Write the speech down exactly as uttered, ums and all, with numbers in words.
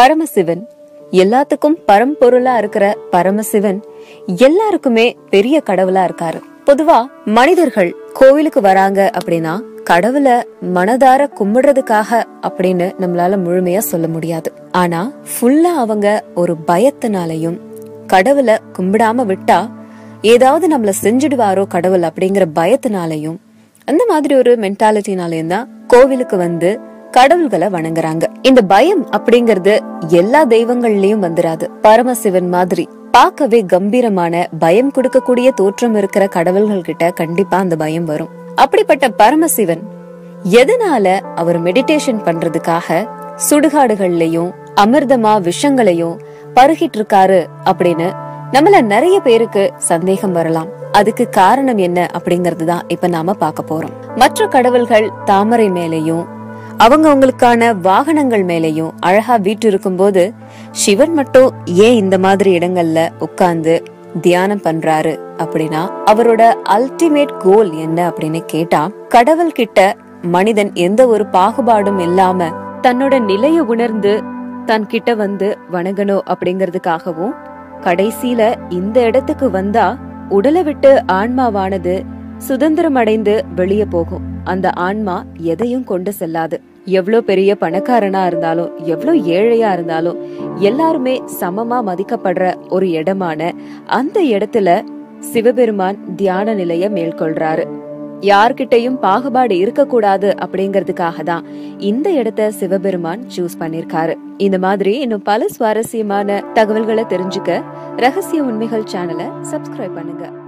பரமசிவன், எல்லாத்துக்கும் பரம்பொருளா இருக்கிற பரமசிவன் எல்லாருக்குமே பெரிய கடவுளா இருக்காரு. பொதுவா மனிதர்கள் கோவிலுக்கு வராங்க அப்படின்னா கடவுளை மனதார கும்பிடுறதுக்காக அப்படின்னு நம்மளால முழுமையா சொல்ல முடியாது. ஆனா ஃபுல்லா அவங்க ஒரு பயத்தினாலையும் கடவுளை கும்பிடாம விட்டா ஏதாவது நம்மள செஞ்சுடுவாரோ கடவுள் அப்படிங்கிற பயத்தினாலையும் அந்த மாதிரி ஒரு மென்டாலிட்டினாலையும் தான் கோவிலுக்கு வந்து கடவுள்களை வணங்குறாங்க. இந்த பயம் அப்படிங்கறது எல்லா தெய்வங்கள்லயும் வந்துராது. பரமசிவன் மாதிரி பார்க்கவே கம்பீரமான பயம் கொடுக்கக்கூடிய தோற்றம் இருக்கிற கடவுள்கள் கிட்ட கண்டிப்பா அந்த பயம் வரும். அப்படிப்பட்ட பரமசிவன் எதனால அவர் மெடிடேஷன் பண்றதுக்காக சுடுகாடுகள்லயும் அமிர்தமா விஷங்களையும் பருகிட்டு இருக்காரு அப்படின்னு நம்மள நிறைய பேருக்கு சந்தேகம் வரலாம். அதுக்கு காரணம் என்ன அப்படிங்கறது தான் இப்ப நாம பாக்க போறோம். மற்ற கடவுள்கள் தாமரை மேலையும் அவங்க அவங்களுக்கான வாகனங்கள் மேலையும் அழகா வீட்டு இருக்கும் போது சிவன் மட்டும் ஏன் இந்த மாதிரி இடங்கள்ல உட்கார்ந்து தியானம் பண்றாரு அப்படின்னா அவரோட அல்டிமேட் கோல் என்ன அப்படின்னு கேட்டா, கடவுள் கிட்ட மனிதன் எந்த ஒரு பாகுபாடும் இல்லாம தன்னோட நிலைய உணர்ந்து தன் கிட்ட வந்து வணங்கணும் அப்படிங்கறதுக்காகவும், கடைசியில இந்த இடத்துக்கு வந்தா உடலை விட்டு ஆன்மாவானது சுதந்திரம் அடைந்து வெளியே போகும், அந்த ஆன்மா எதையும் கொண்டு செல்லாது. எவ்வளவு பெரிய பணக்காரனா இருந்தாலும் எவ்வளவு ஏழையா இருந்தாலும் எல்லாருமே சமமா மதிக்கப்படுற ஒரு இடமான அந்த இடத்துல சிவபெருமான் தியான நிலைய மேற்கொள்றாரு. யார்கிட்டையும் பாகுபாடு இருக்கக்கூடாது அப்படிங்கறதுக்காக தான் இந்த இடத்தை சிவபெருமான் சூஸ் பண்ணிருக்காரு. இந்த மாதிரி இன்னும் பல சுவாரஸ்யமான தகவல்களை தெரிஞ்சுக்க ரகசிய உண்மைகள் சேனலை சப்ஸ்கிரைப் பண்ணுங்க.